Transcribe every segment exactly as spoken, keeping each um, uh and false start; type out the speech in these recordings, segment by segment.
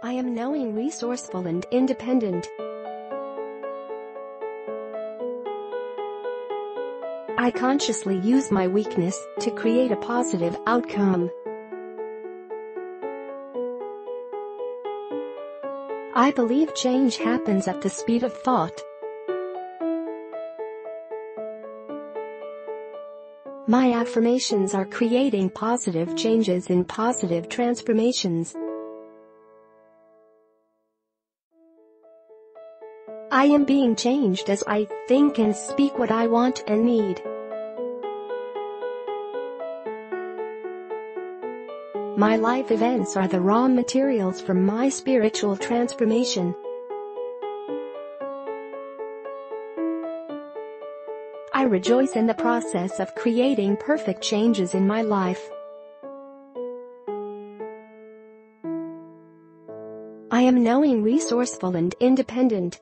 I am knowing, resourceful and independent. I consciously use my weakness to create a positive outcome. I believe change happens at the speed of thought. My affirmations are creating positive changes in positive transformations. I am being changed as I think and speak what I want and need. My life events are the raw materials for my spiritual transformation. I rejoice in the process of creating perfect changes in my life. I am knowing, resourceful and independent.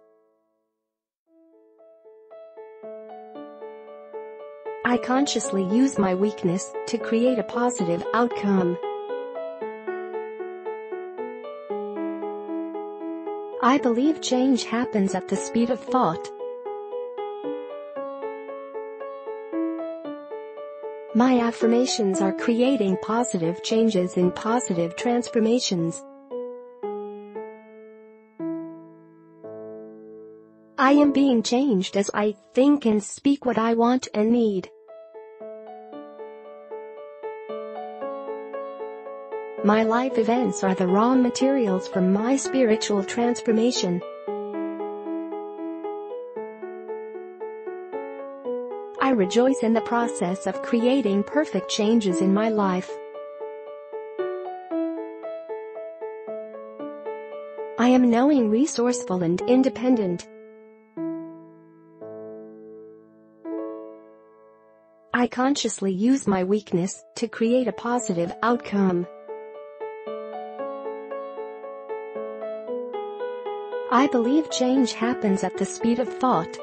I consciously use my weakness to create a positive outcome. I believe change happens at the speed of thought. My affirmations are creating positive changes in positive transformations. I am being changed as I think and speak what I want and need. My life events are the raw materials for my spiritual transformation. I rejoice in the process of creating perfect changes in my life. I am knowing, resourceful and independent. I consciously use my weakness to create a positive outcome. I believe change happens at the speed of thought.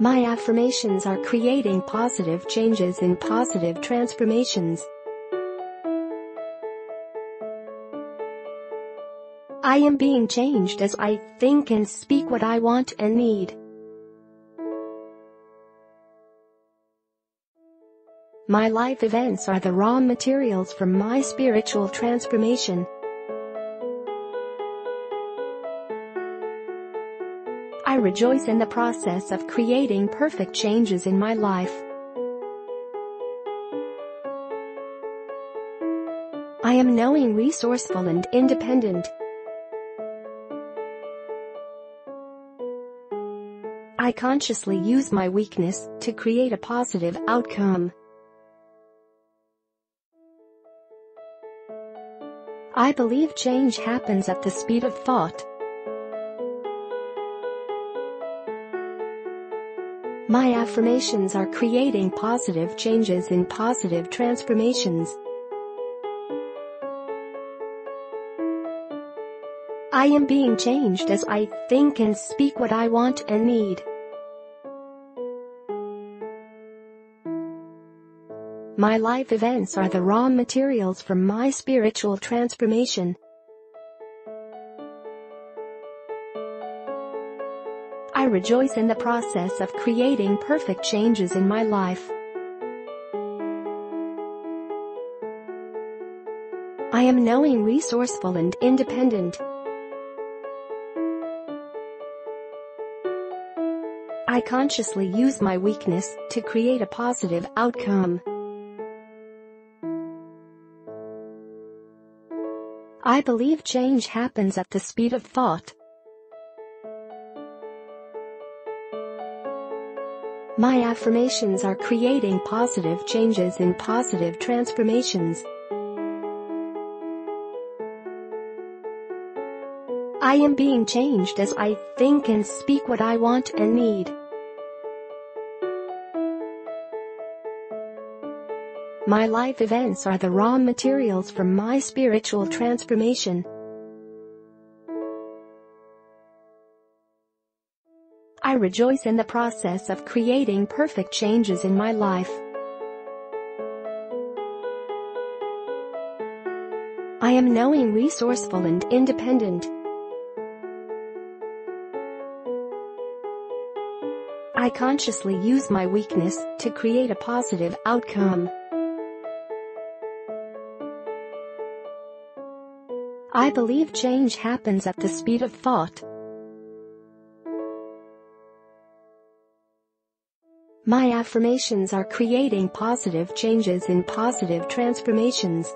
My affirmations are creating positive changes in positive transformations. I am being changed as I think and speak what I want and need. My life events are the raw materials for my spiritual transformation. I rejoice in the process of creating perfect changes in my life. I am knowing, resourceful and independent. I consciously use my weakness to create a positive outcome. I believe change happens at the speed of thought. My affirmations are creating positive changes in positive transformations. I am being changed as I think and speak what I want and need. My life events are the raw materials for my spiritual transformation. I rejoice in the process of creating perfect changes in my life. I am knowing, resourceful and independent. I consciously use my weakness to create a positive outcome. I believe change happens at the speed of thought. My affirmations are creating positive changes in positive transformations. I am being changed as I think and speak what I want and need. My life events are the raw materials for my spiritual transformation. I rejoice in the process of creating perfect changes in my life. I am knowing, resourceful and independent. I consciously use my weakness to create a positive outcome. I believe change happens at the speed of thought. My affirmations are creating positive changes in positive transformations.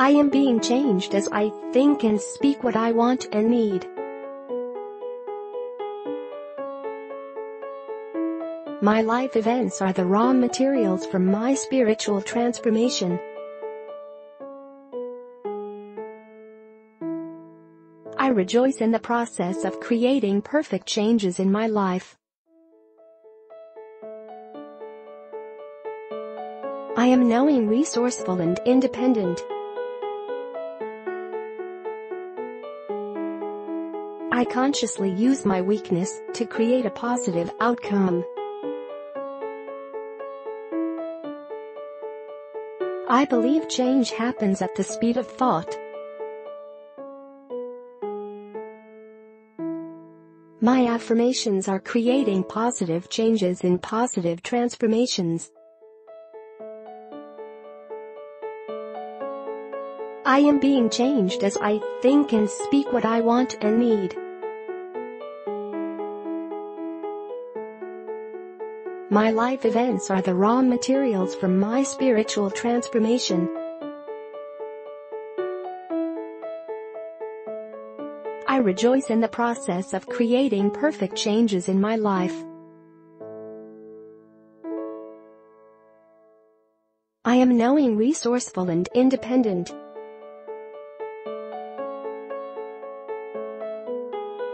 I am being changed as I think and speak what I want and need. My life events are the raw materials for my spiritual transformation. I rejoice in the process of creating perfect changes in my life. I am knowing, resourceful and independent. I consciously use my weakness to create a positive outcome. I believe change happens at the speed of thought. My affirmations are creating positive changes in positive transformations. I am being changed as I think and speak what I want and need. My life events are the raw materials for my spiritual transformation. I rejoice in the process of creating perfect changes in my life. I am knowing, resourceful and independent.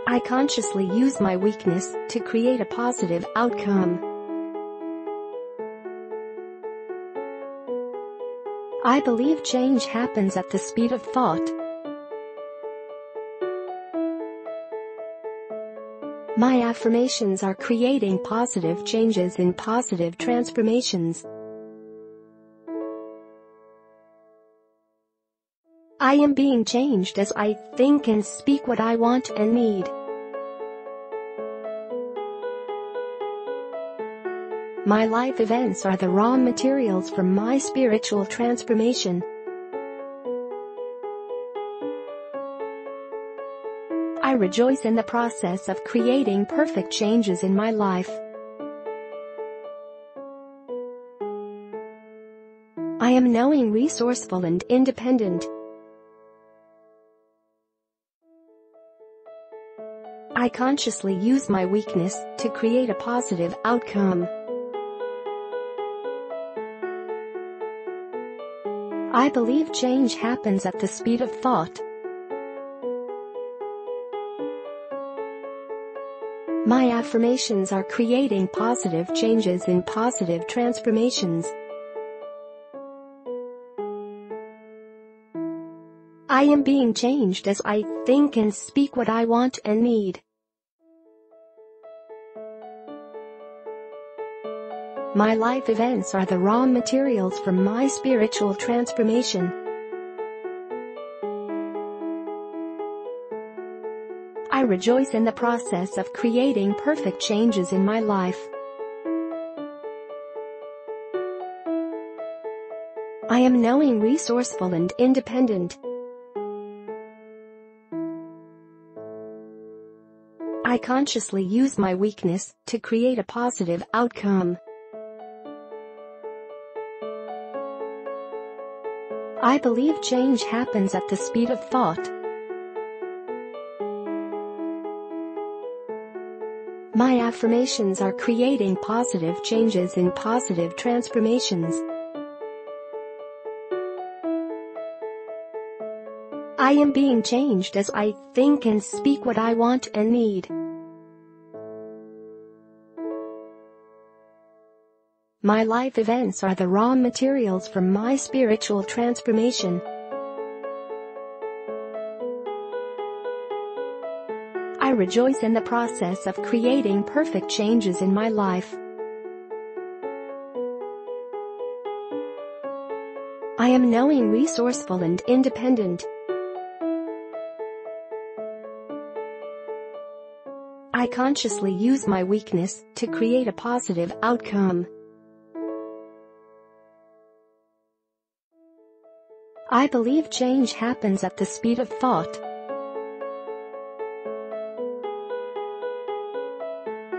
I consciously use my weakness to create a positive outcome. I believe change happens at the speed of thought. My affirmations are creating positive changes in positive transformations. I am being changed as I think and speak what I want and need. My life events are the raw materials for my spiritual transformation. I rejoice in the process of creating perfect changes in my life. I am knowing, resourceful and independent. I consciously use my weakness to create a positive outcome. I believe change happens at the speed of thought. My affirmations are creating positive changes in positive transformations. I am being changed as I think and speak what I want and need. My life events are the raw materials for my spiritual transformation. I rejoice in the process of creating perfect changes in my life. I am knowing, resourceful and independent. I consciously use my weakness to create a positive outcome. I believe change happens at the speed of thought. My affirmations are creating positive changes in positive transformations. I am being changed as I think and speak what I want and need. My life events are the raw materials for my spiritual transformation. I rejoice in the process of creating perfect changes in my life. I am knowing, resourceful and independent. I consciously use my weakness to create a positive outcome. I believe change happens at the speed of thought.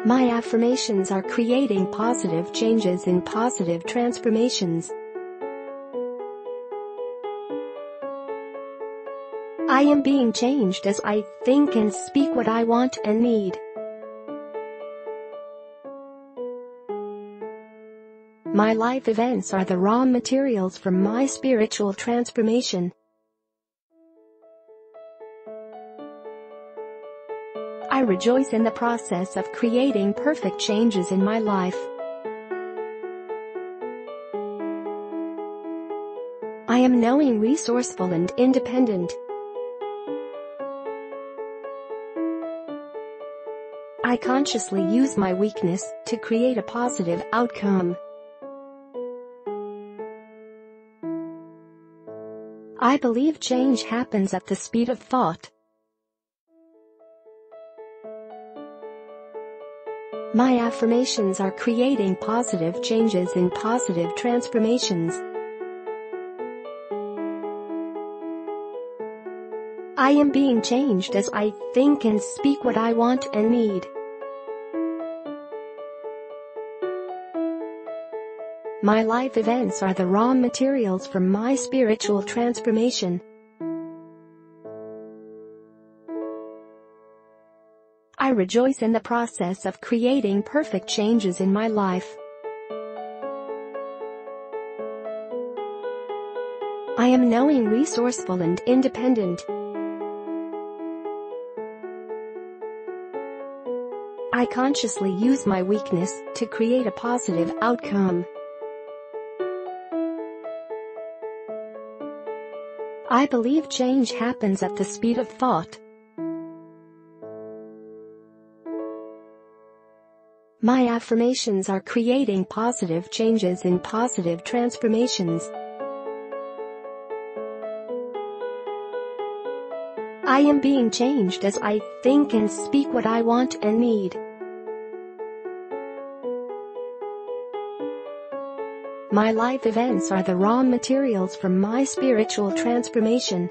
My affirmations are creating positive changes in positive transformations. I am being changed as I think and speak what I want and need. My life events are the raw materials for my spiritual transformation. I rejoice in the process of creating perfect changes in my life. I am knowing, resourceful and independent. I consciously use my weakness to create a positive outcome. I believe change happens at the speed of thought. My affirmations are creating positive changes in positive transformations. I am being changed as I think and speak what I want and need. My life events are the raw materials for my spiritual transformation. I rejoice in the process of creating perfect changes in my life. I am knowing, resourceful and independent. I consciously use my weakness to create a positive outcome. I believe change happens at the speed of thought. My affirmations are creating positive changes in positive transformations. I am being changed as I think and speak what I want and need. My life events are the raw materials for my spiritual transformation.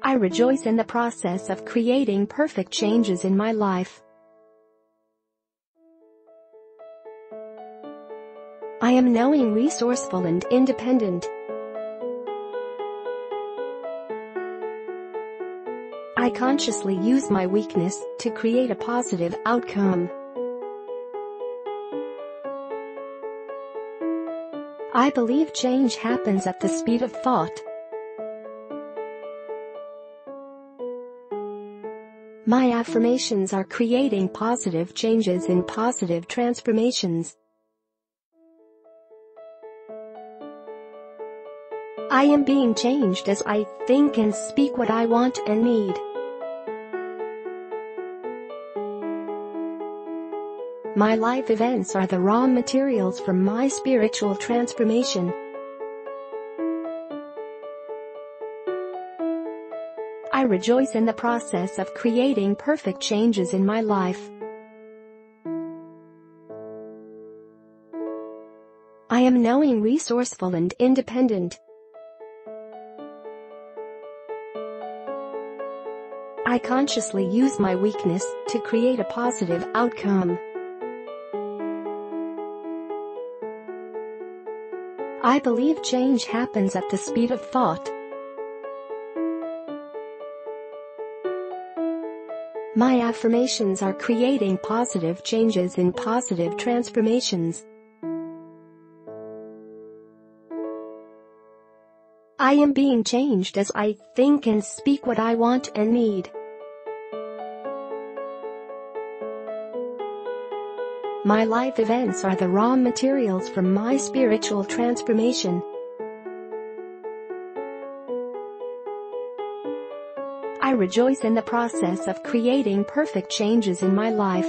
I rejoice in the process of creating perfect changes in my life. I am knowing, resourceful and independent. I consciously use my weakness to create a positive outcome. I believe change happens at the speed of thought. My affirmations are creating positive changes in positive transformations. I am being changed as I think and speak what I want and need. My life events are the raw materials for my spiritual transformation. I rejoice in the process of creating perfect changes in my life. I am knowing, resourceful and independent. I consciously use my weakness to create a positive outcome. I believe change happens at the speed of thought. My affirmations are creating positive changes in positive transformations. I am being changed as I think and speak what I want and need. My life events are the raw materials for my spiritual transformation. I rejoice in the process of creating perfect changes in my life.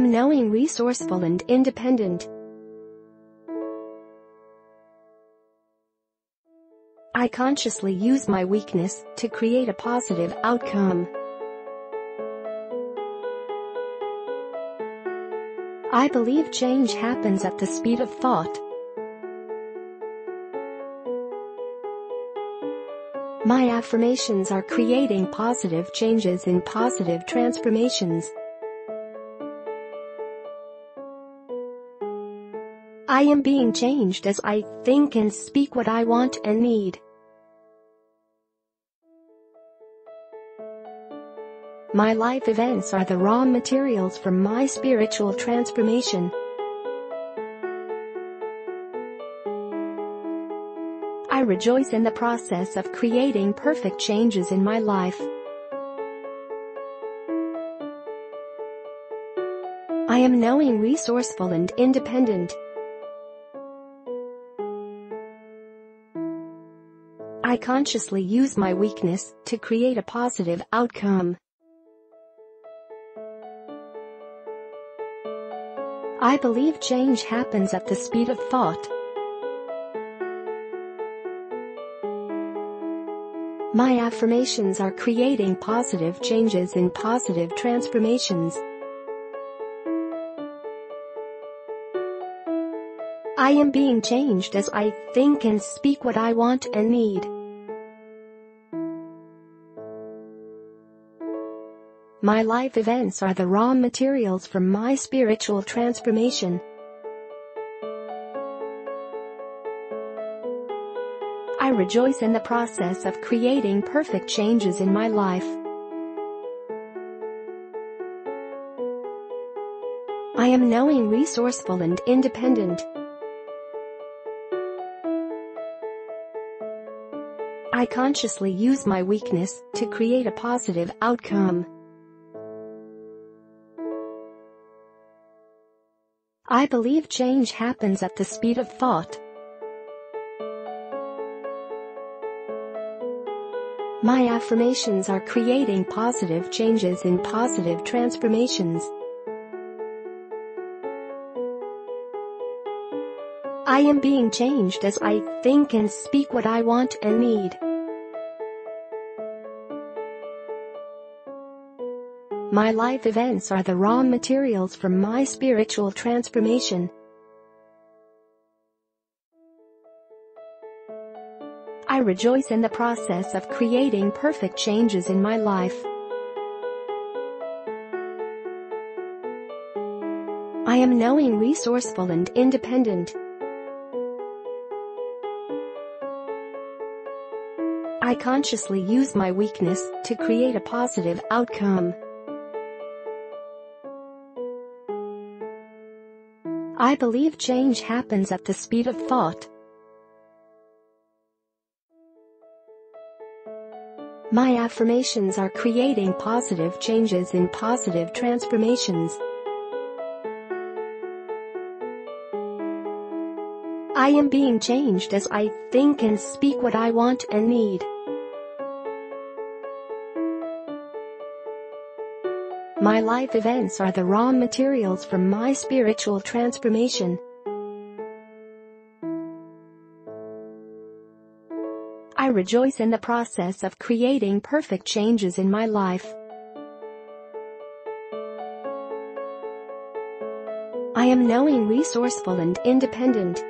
him knowing, resourceful and independent. I consciously use my weakness to create a positive outcome. I believe change happens at the speed of thought. My affirmations are creating positive changes in positive transformations. I am being changed as I think and speak what I want and need. My life events are the raw materials for my spiritual transformation. I rejoice in the process of creating perfect changes in my life. I am knowing, resourceful and independent. I consciously use my weakness to create a positive outcome. I believe change happens at the speed of thought. My affirmations are creating positive changes in positive transformations. I am being changed as I think and speak what I want and need. My life events are the raw materials for my spiritual transformation. I rejoice in the process of creating perfect changes in my life. I am knowing, resourceful and independent. I consciously use my weakness to create a positive outcome. I believe change happens at the speed of thought. My affirmations are creating positive changes in positive transformations. I am being changed as I think and speak what I want and need. My life events are the raw materials for my spiritual transformation. I rejoice in the process of creating perfect changes in my life. I am knowing, resourceful and independent. I consciously use my weakness to create a positive outcome. I believe change happens at the speed of thought. My affirmations are creating positive changes in positive transformations. I am being changed as I think and speak what I want and need. My life events are the raw materials for my spiritual transformation. I rejoice in the process of creating perfect changes in my life. I am knowing, resourceful and independent.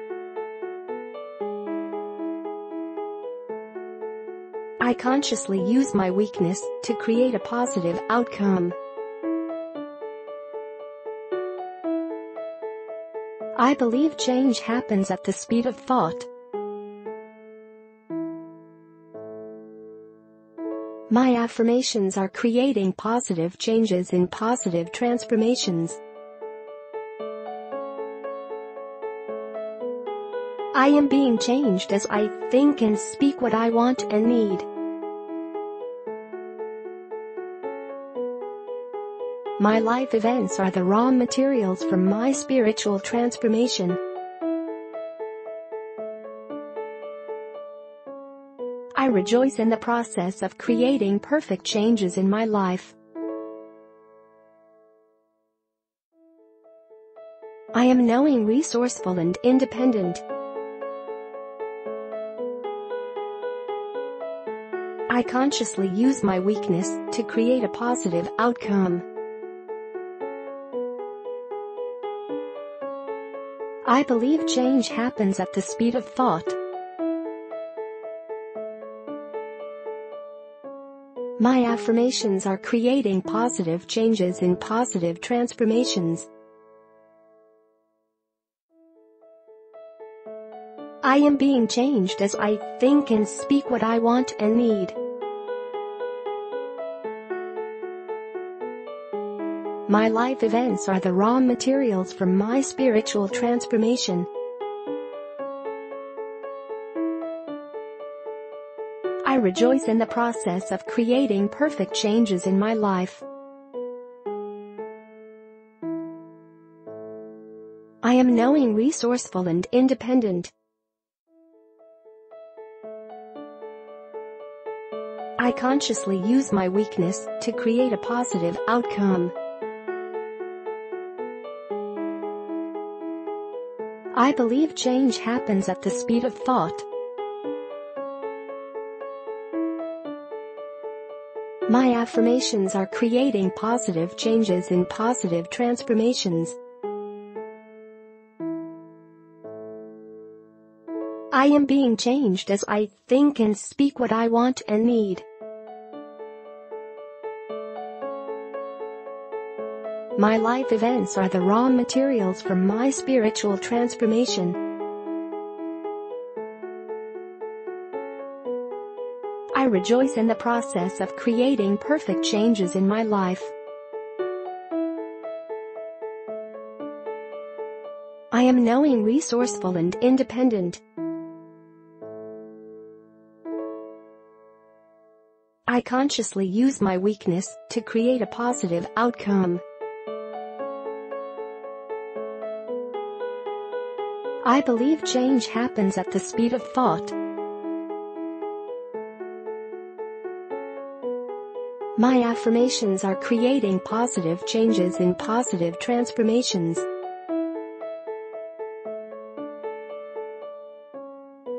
I consciously use my weakness to create a positive outcome. I believe change happens at the speed of thought. My affirmations are creating positive changes in positive transformations. I am being changed as I think and speak what I want and need. My life events are the raw materials for my spiritual transformation. I rejoice in the process of creating perfect changes in my life. I am knowing, resourceful and independent. I consciously use my weakness to create a positive outcome. I believe change happens at the speed of thought. My affirmations are creating positive changes in positive transformations. I am being changed as I think and speak what I want and need. My life events are the raw materials for my spiritual transformation. I rejoice in the process of creating perfect changes in my life. I am knowing, resourceful and independent. I consciously use my weakness to create a positive outcome. I believe change happens at the speed of thought. My affirmations are creating positive changes in positive transformations. I am being changed as I think and speak what I want and need. My life events are the raw materials for my spiritual transformation. I rejoice in the process of creating perfect changes in my life. I am knowing, resourceful and independent. I consciously use my weakness to create a positive outcome. I believe change happens at the speed of thought. My affirmations are creating positive changes in positive transformations.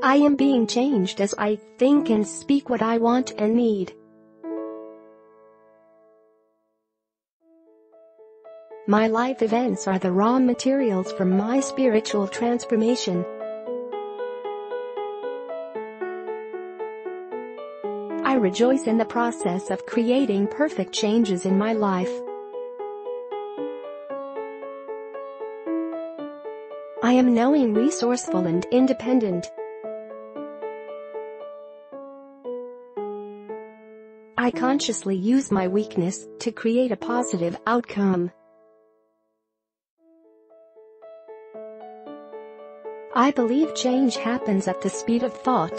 I am being changed as I think and speak what I want and need. My life events are the raw materials for my spiritual transformation. I rejoice in the process of creating perfect changes in my life. I am knowing, resourceful and independent. I consciously use my weakness to create a positive outcome. I believe change happens at the speed of thought.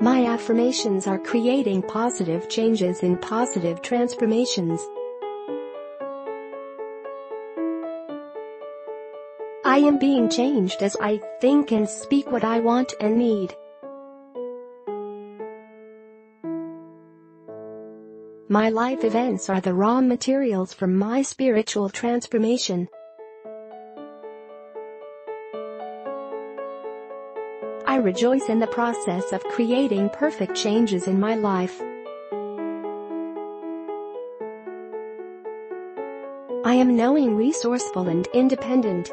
My affirmations are creating positive changes in positive transformations. I am being changed as I think and speak what I want and need. My life events are the raw materials for my spiritual transformation. I rejoice in the process of creating perfect changes in my life. I am knowing, resourceful and independent.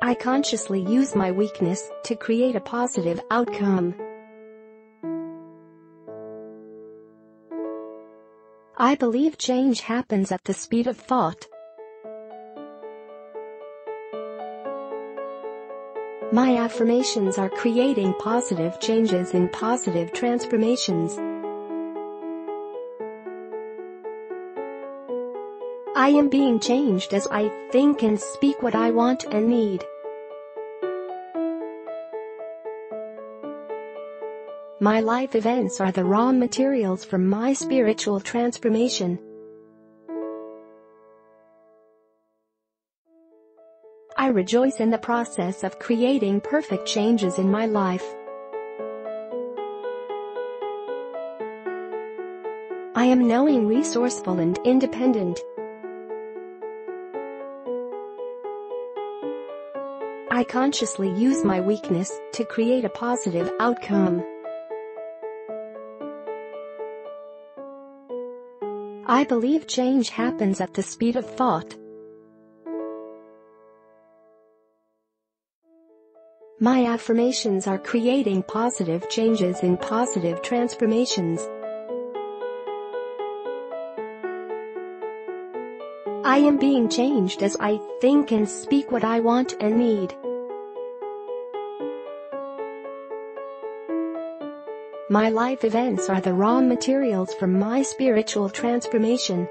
I consciously use my weakness to create a positive outcome. I believe change happens at the speed of thought. My affirmations are creating positive changes in positive transformations. I am being changed as I think and speak what I want and need. My life events are the raw materials for my spiritual transformation. I rejoice in the process of creating perfect changes in my life. I am knowing, resourceful and independent. I consciously use my weakness to create a positive outcome. I believe change happens at the speed of thought. My affirmations are creating positive changes in positive transformations. I am being changed as I think and speak what I want and need. My life events are the raw materials for my spiritual transformation.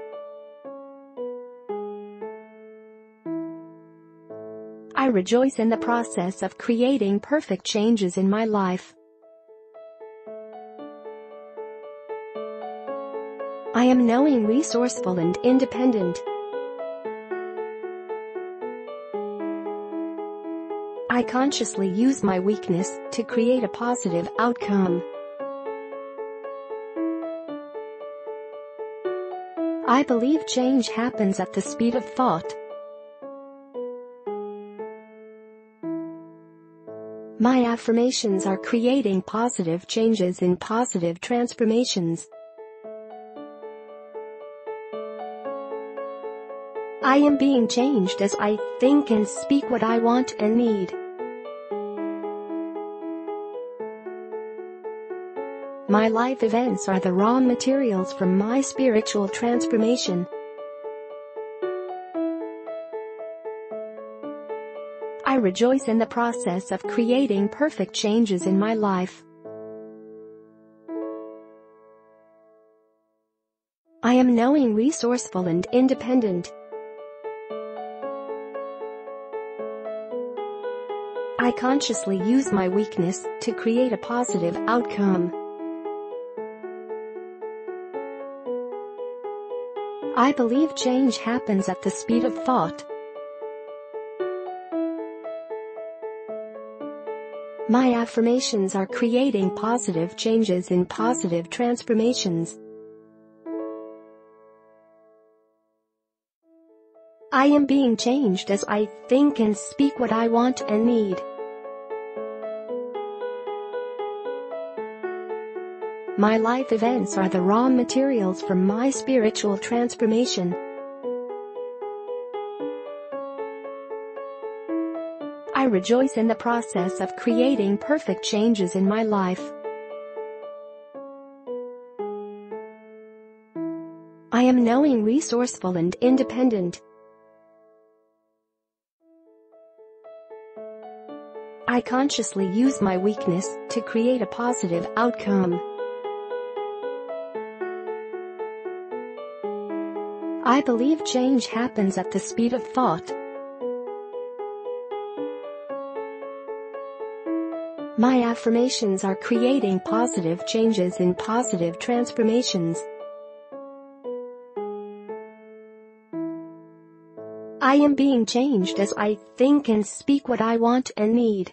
I rejoice in the process of creating perfect changes in my life. I am knowing, resourceful and independent. I consciously use my weakness to create a positive outcome. I believe change happens at the speed of thought. My affirmations are creating positive changes in positive transformations. I am being changed as I think and speak what I want and need. My life events are the raw materials for my spiritual transformation. I rejoice in the process of creating perfect changes in my life. I am knowing, resourceful and independent. I consciously use my weakness to create a positive outcome. I believe change happens at the speed of thought. My affirmations are creating positive changes in positive transformations. I am being changed as I think and speak what I want and need. My life events are the raw materials for my spiritual transformation. I rejoice in the process of creating perfect changes in my life. I am knowing, resourceful and independent. I consciously use my weakness to create a positive outcome. I believe change happens at the speed of thought. My affirmations are creating positive changes in positive transformations. I am being changed as I think and speak what I want and need.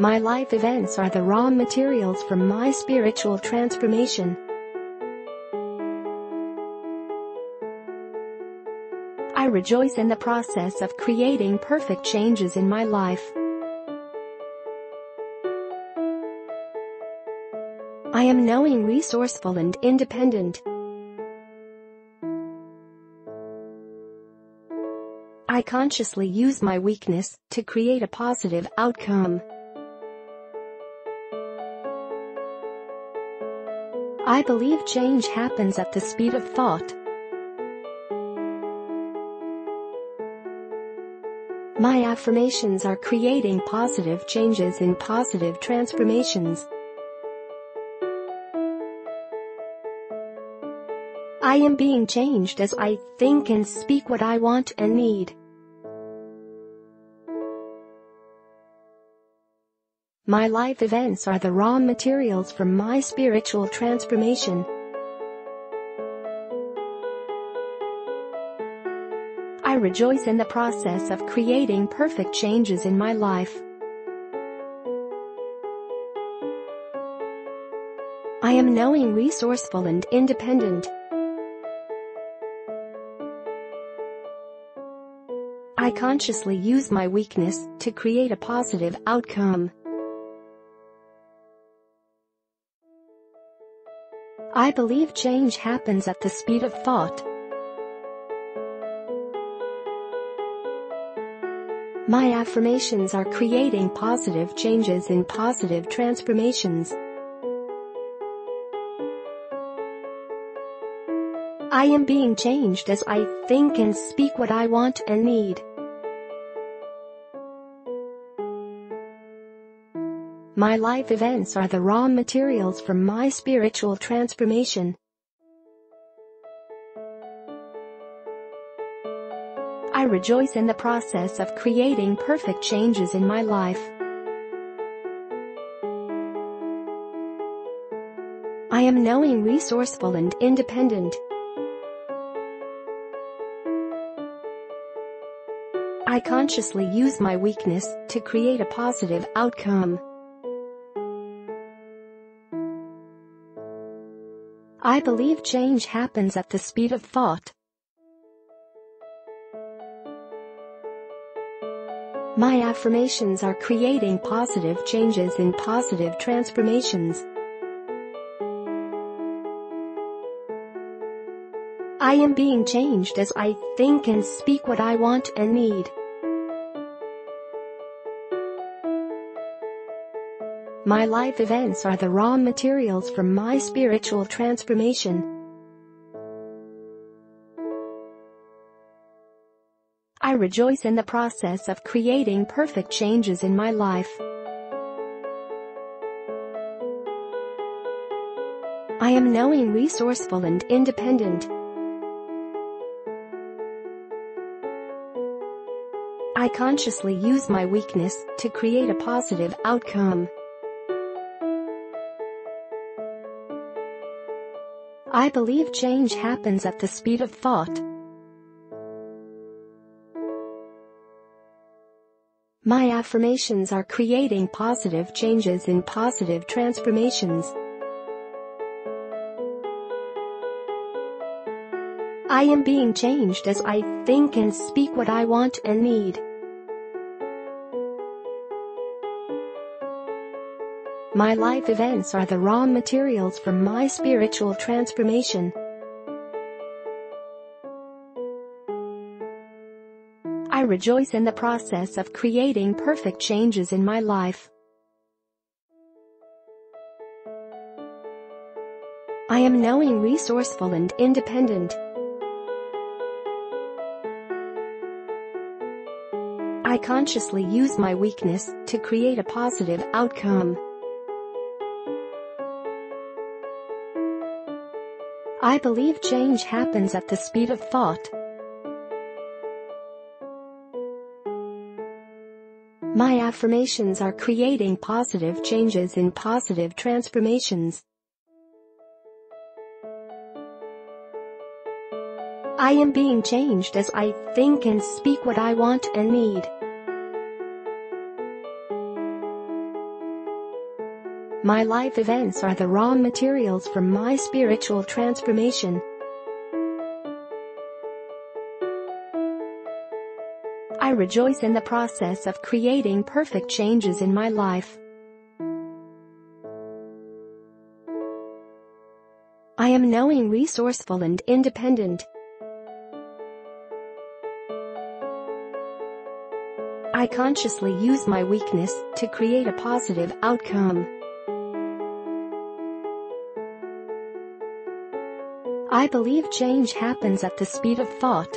My life events are the raw materials for my spiritual transformation. I rejoice in the process of creating perfect changes in my life. I am knowing, resourceful and independent. I consciously use my weakness to create a positive outcome. I believe change happens at the speed of thought. My affirmations are creating positive changes in positive transformations. I am being changed as I think and speak what I want and need. My life events are the raw materials for my spiritual transformation. I rejoice in the process of creating perfect changes in my life. I am knowing, resourceful and independent. I consciously use my weakness to create a positive outcome. I believe change happens at the speed of thought. My affirmations are creating positive changes in positive transformations. I am being changed as I think and speak what I want and need. My life events are the raw materials for my spiritual transformation. I rejoice in the process of creating perfect changes in my life. I am knowing, resourceful and independent. I consciously use my weakness to create a positive outcome. I believe change happens at the speed of thought. My affirmations are creating positive changes in positive transformations. I am being changed as I think and speak what I want and need. My life events are the raw materials for my spiritual transformation. I rejoice in the process of creating perfect changes in my life. I am knowing, resourceful and independent. I consciously use my weakness to create a positive outcome. I believe change happens at the speed of thought. My affirmations are creating positive changes in positive transformations. I am being changed as I think and speak what I want and need. My life events are the raw materials for my spiritual transformation. I rejoice in the process of creating perfect changes in my life. I am knowing, resourceful and independent. I consciously use my weakness to create a positive outcome. I believe change happens at the speed of thought. My affirmations are creating positive changes in positive transformations. I am being changed as I think and speak what I want and need. My life events are the raw materials for my spiritual transformation. I rejoice in the process of creating perfect changes in my life. I am knowing, resourceful and independent. I consciously use my weakness to create a positive outcome. I believe change happens at the speed of thought.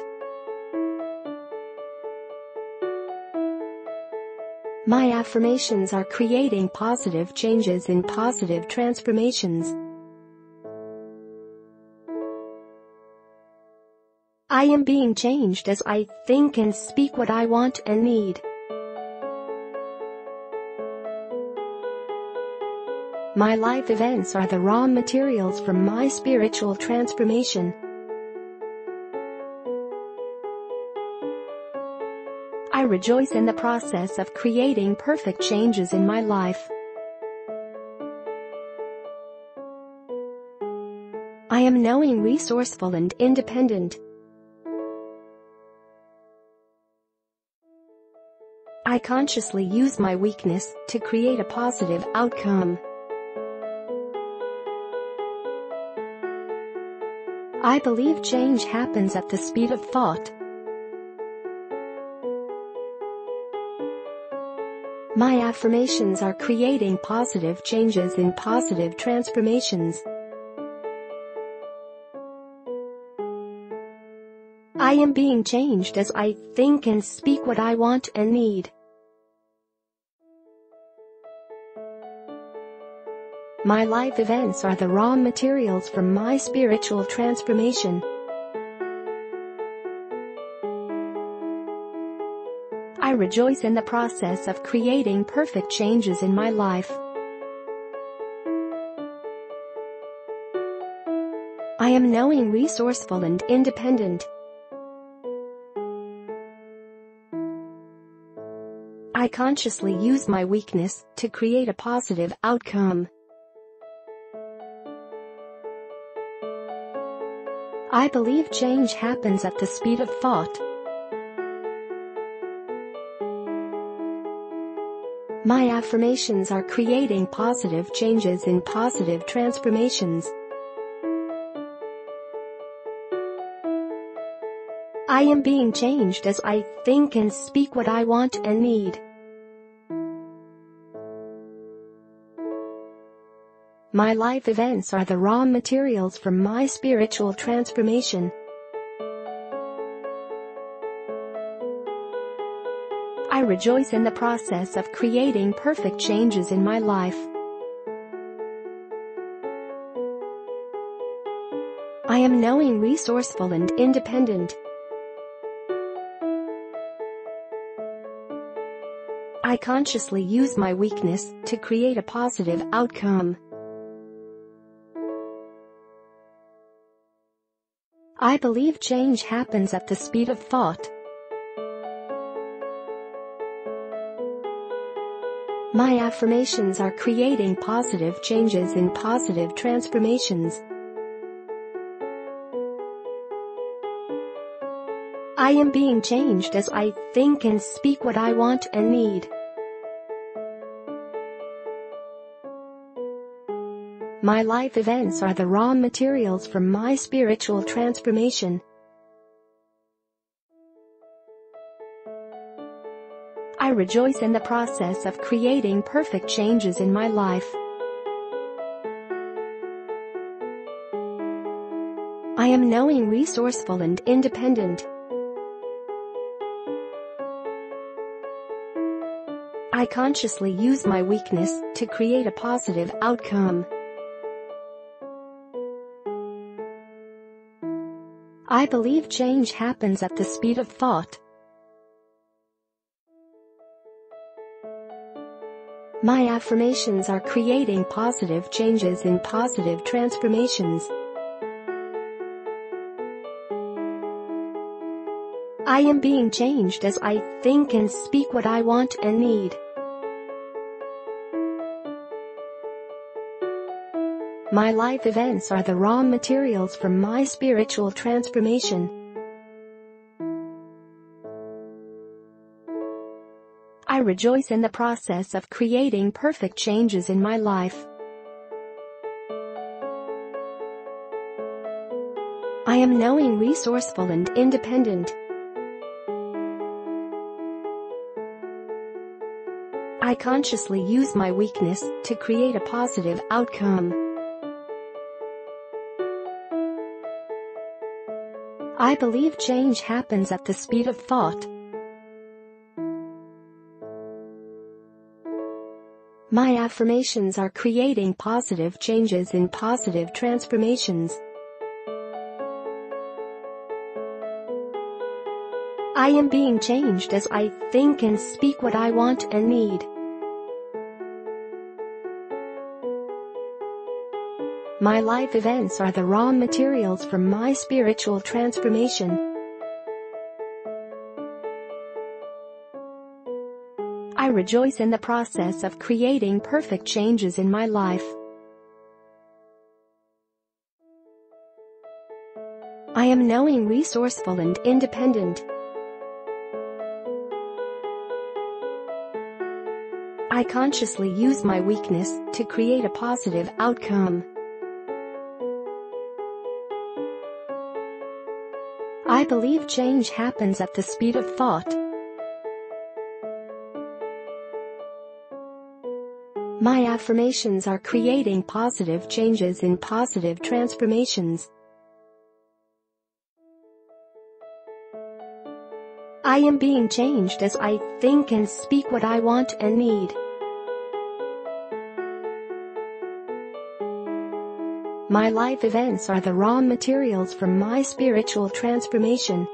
My affirmations are creating positive changes in positive transformations. I am being changed as I think and speak what I want and need. My life events are the raw materials for my spiritual transformation. I rejoice in the process of creating perfect changes in my life. I am knowing, resourceful and independent. I consciously use my weakness to create a positive outcome. I believe change happens at the speed of thought. My affirmations are creating positive changes in positive transformations. I am being changed as I think and speak what I want and need. My life events are the raw materials for my spiritual transformation. I rejoice in the process of creating perfect changes in my life. I am knowing, resourceful and independent. I consciously use my weakness to create a positive outcome. I believe change happens at the speed of thought. My affirmations are creating positive changes in positive transformations. I am being changed as I think and speak what I want and need. My life events are the raw materials for my spiritual transformation. I rejoice in the process of creating perfect changes in my life. I am knowing, resourceful and independent. I consciously use my weakness to create a positive outcome. I believe change happens at the speed of thought. My affirmations are creating positive changes in positive transformations. I am being changed as I think and speak what I want and need. My life events are the raw materials for my spiritual transformation. I rejoice in the process of creating perfect changes in my life. I am knowing, resourceful and independent. I consciously use my weakness to create a positive outcome. I believe change happens at the speed of thought. My affirmations are creating positive changes in positive transformations. I am being changed as I think and speak what I want and need. My life events are the raw materials for my spiritual transformation. I rejoice in the process of creating perfect changes in my life. I am knowing, resourceful and independent. I consciously use my weakness to create a positive outcome. I believe change happens at the speed of thought. My affirmations are creating positive changes in positive transformations. I am being changed as I think and speak what I want and need. My life events are the raw materials for my spiritual transformation. I rejoice in the process of creating perfect changes in my life. I am knowing, resourceful and independent. I consciously use my weakness to create a positive outcome. I believe change happens at the speed of thought. My affirmations are creating positive changes in positive transformations. I am being changed as I think and speak what I want and need. My life events are the raw materials for my spiritual transformation.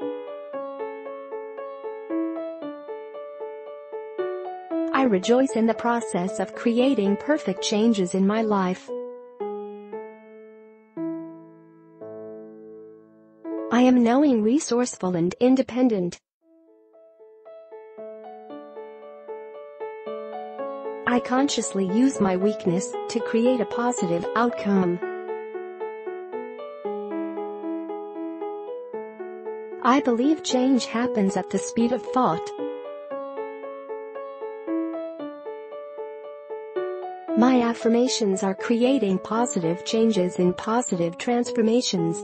I rejoice in the process of creating perfect changes in my life. I am knowing, resourceful and independent. I consciously use my weakness to create a positive outcome. I believe change happens at the speed of thought. My affirmations are creating positive changes in positive transformations.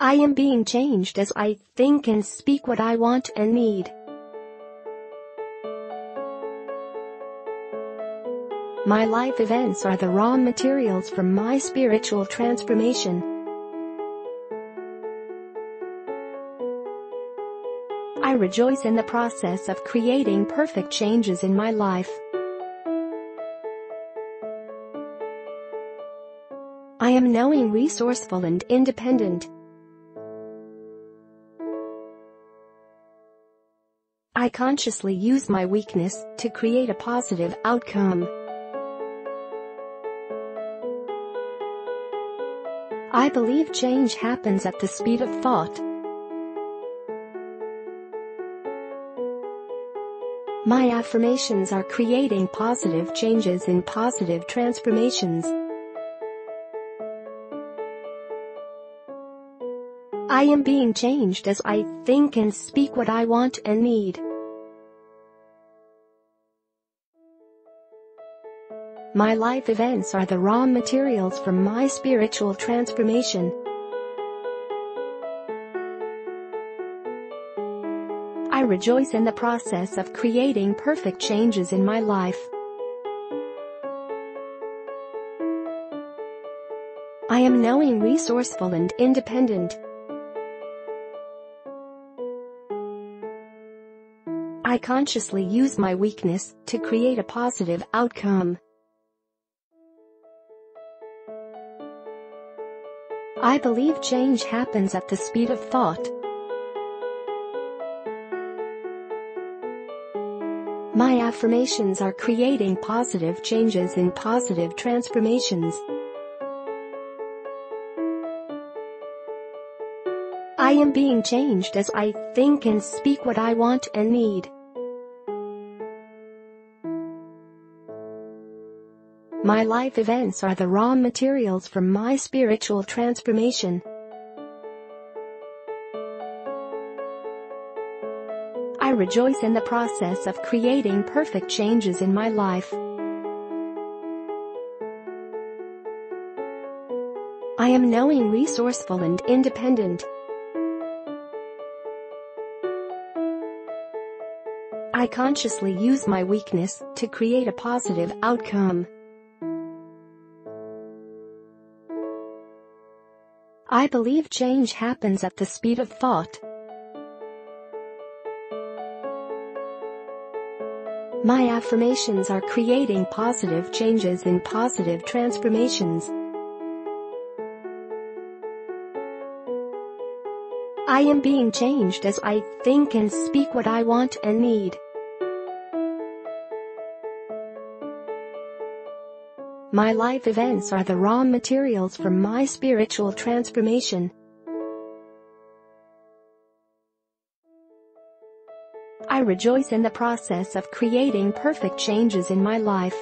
I am being changed as I think and speak what I want and need. My life events are the raw materials for my spiritual transformation. I rejoice in the process of creating perfect changes in my life. I am knowing, resourceful and independent. I consciously use my weakness to create a positive outcome. I believe change happens at the speed of thought. My affirmations are creating positive changes in positive transformations. I am being changed as I think and speak what I want and need. My life events are the raw materials for my spiritual transformation. I rejoice in the process of creating perfect changes in my life. I am knowing, resourceful and independent. I consciously use my weakness to create a positive outcome. I believe change happens at the speed of thought. My affirmations are creating positive changes in positive transformations. I am being changed as I think and speak what I want and need. My life events are the raw materials for my spiritual transformation. I rejoice in the process of creating perfect changes in my life. I am knowing, resourceful and independent. I consciously use my weakness to create a positive outcome. I believe change happens at the speed of thought. My affirmations are creating positive changes in positive transformations. I am being changed as I think and speak what I want and need. My life events are the raw materials for my spiritual transformation. I rejoice in the process of creating perfect changes in my life.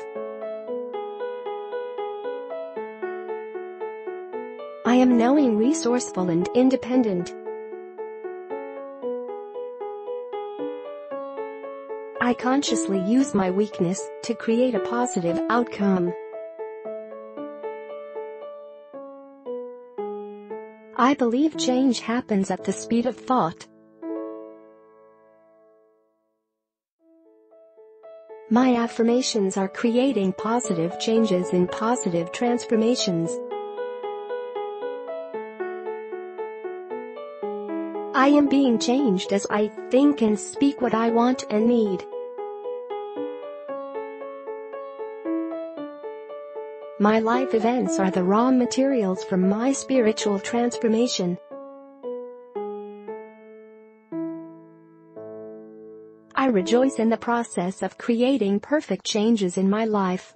I am knowing, resourceful and independent. I consciously use my weakness to create a positive outcome. I believe change happens at the speed of thought. My affirmations are creating positive changes and positive transformations. I am being changed as I think and speak what I want and need. My life events are the raw materials for my spiritual transformation. I rejoice in the process of creating perfect changes in my life.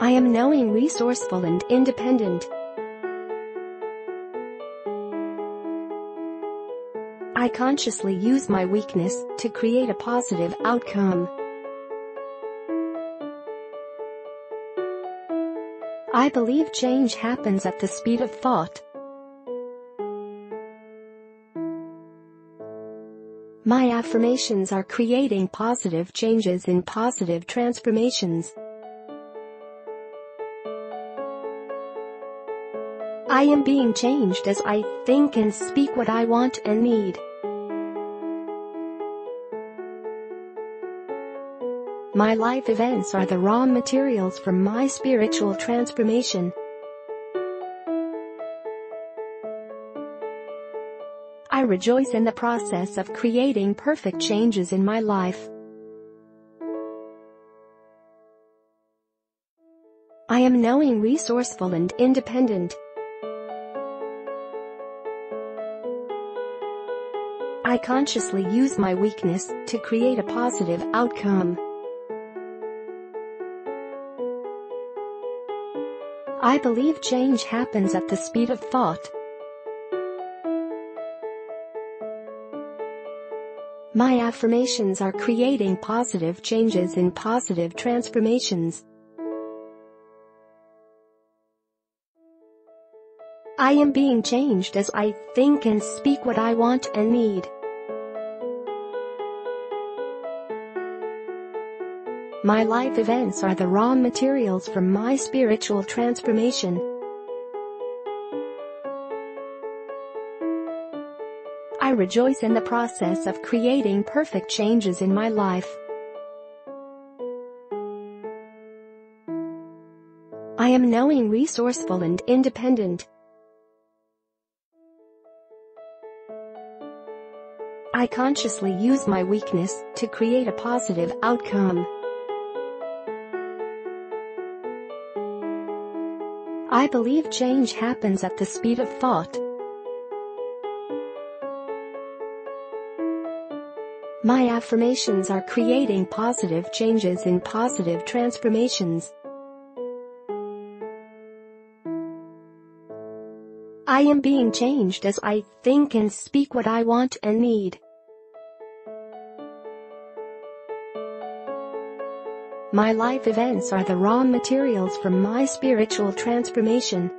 I am knowing, resourceful and independent. I consciously use my weakness to create a positive outcome. I believe change happens at the speed of thought. My affirmations are creating positive changes and positive transformations. I am being changed as I think and speak what I want and need. My life events are the raw materials for my spiritual transformation. I rejoice in the process of creating perfect changes in my life. I am knowing, resourceful and independent. I consciously use my weakness to create a positive outcome. I believe change happens at the speed of thought. My affirmations are creating positive changes and positive transformations. I am being changed as I think and speak what I want and need. My life events are the raw materials for my spiritual transformation. I rejoice in the process of creating perfect changes in my life. I am knowing, resourceful and independent. I consciously use my weakness to create a positive outcome. I believe change happens at the speed of thought. My affirmations are creating positive changes and positive transformations. I am being changed as I think and speak what I want and need. My life events are the raw materials for my spiritual transformation.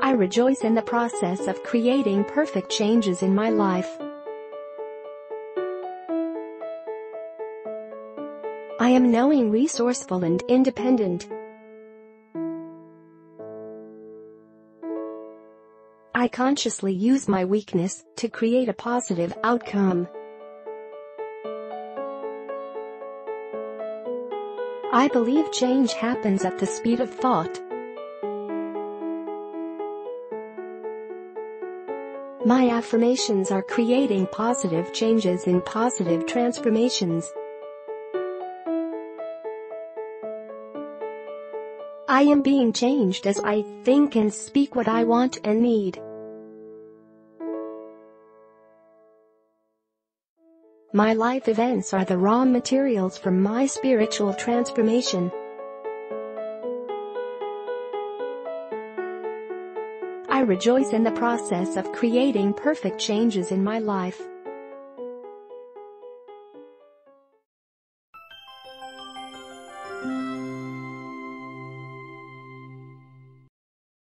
I rejoice in the process of creating perfect changes in my life. I am knowing, resourceful and independent. I consciously use my weakness to create a positive outcome. I believe change happens at the speed of thought. My affirmations are creating positive changes and positive transformations. I am being changed as I think and speak what I want and need. My life events are the raw materials for my spiritual transformation. I rejoice in the process of creating perfect changes in my life.